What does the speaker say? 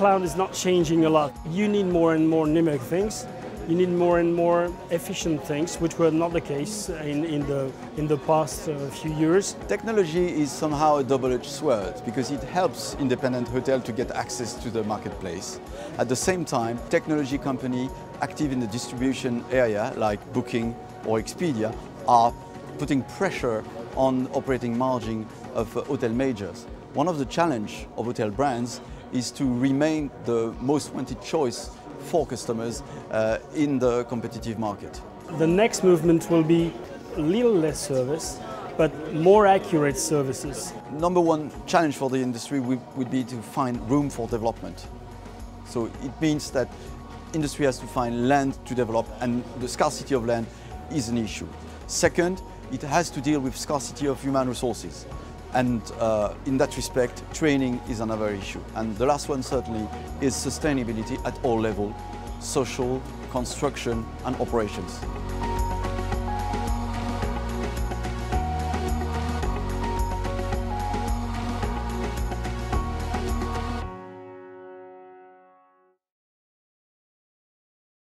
cloud is not changing a lot. You need more and more numeric things. You need more and more efficient things, which were not the case in the past few years. Technology is somehow a double-edged sword because it helps independent hotels to get access to the marketplace. At the same time, technology companies active in the distribution area like Booking or Expedia are putting pressure on operating margin of hotel majors. One of the challenges of hotel brands is to remain the most wanted choice for customers in the competitive market. The next movement will be a little less service, but more accurate services. Number one challenge for the industry would be to find room for development. So it means that industry has to find land to develop, and the scarcity of land is an issue. Second, it has to deal with scarcity of human resources. And in that respect, training is another issue. And the last one certainly is sustainability at all levels, social, construction and operations.